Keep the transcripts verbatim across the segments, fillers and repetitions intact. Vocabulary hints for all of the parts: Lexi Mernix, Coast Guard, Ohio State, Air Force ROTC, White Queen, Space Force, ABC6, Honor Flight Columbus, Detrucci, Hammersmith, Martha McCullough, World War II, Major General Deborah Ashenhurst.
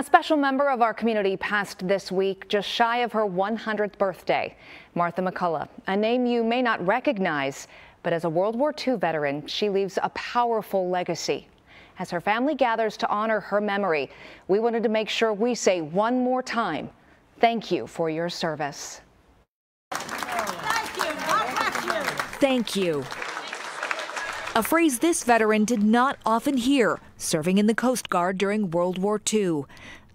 A special member of our community passed this week, just shy of her one hundredth birthday. Martha McCullough, a name you may not recognize, but as a World War Two veteran, she leaves a powerful legacy. As her family gathers to honor her memory, we wanted to make sure we say one more time, thank you for your service. Thank you. God bless you. Thank you. A phrase this veteran did not often hear, serving in the Coast Guard during World War Two.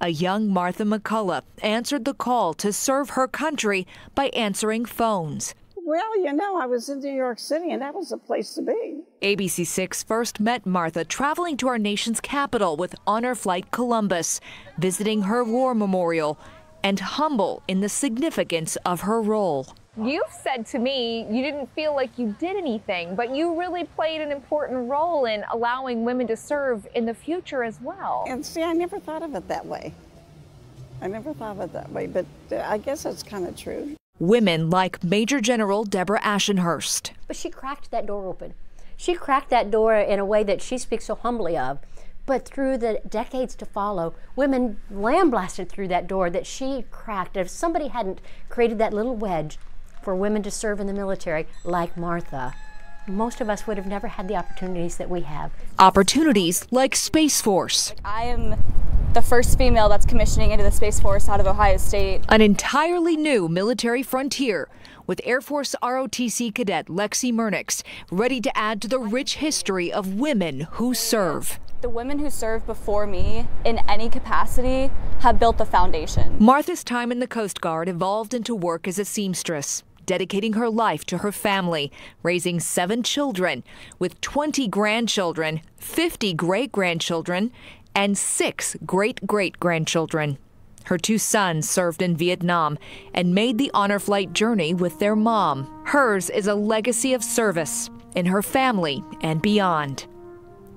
A young Martha McCullough answered the call to serve her country by answering phones. Well, you know, I was in New York City, and that was the place to be. A B C six first met Martha traveling to our nation's capital with Honor Flight Columbus, visiting her war memorial, and humble in the significance of her role. You've said to me you didn't feel like you did anything, but you really played an important role in allowing women to serve in the future as well. And see, I never thought of it that way. I never thought of it that way, but I guess it's kind of true. Women like Major General Deborah Ashenhurst. But she cracked that door open. She cracked that door in a way that she speaks so humbly of, but through the decades to follow, women lambasted through that door that she cracked. If somebody hadn't created that little wedge for women to serve in the military like Martha, most of us would have never had the opportunities that we have. Opportunities like Space Force. I am the first female that's commissioning into the Space Force out of Ohio State. An entirely new military frontier with Air Force R O T C cadet Lexi Mernix ready to add to the rich history of women who serve. The women who served before me in any capacity have built the foundation. Martha's time in the Coast Guard evolved into work as a seamstress, dedicating her life to her family, raising seven children with twenty grandchildren, fifty great-grandchildren, and six great-great-grandchildren. Her two sons served in Vietnam and made the honor flight journey with their mom. Hers is a legacy of service in her family and beyond.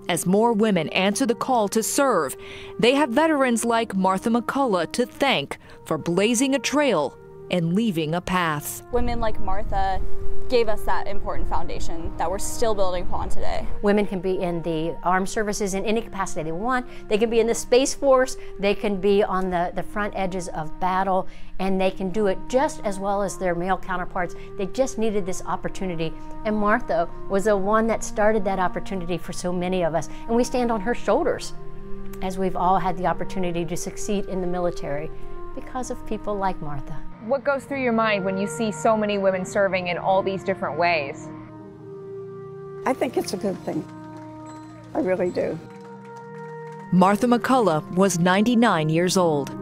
As more women answer the call to serve, they have veterans like Martha McCullough to thank for blazing a trail and leaving a path. Women like Martha gave us that important foundation that we're still building upon today. Women can be in the armed services in any capacity they want. They can be in the Space Force. They can be on the, the front edges of battle, and they can do it just as well as their male counterparts. They just needed this opportunity, and Martha was the one that started that opportunity for so many of us, and we stand on her shoulders as we've all had the opportunity to succeed in the military because of people like Martha. What goes through your mind when you see so many women serving in all these different ways? I think it's a good thing. I really do. Martha McCullough was ninety-nine years old.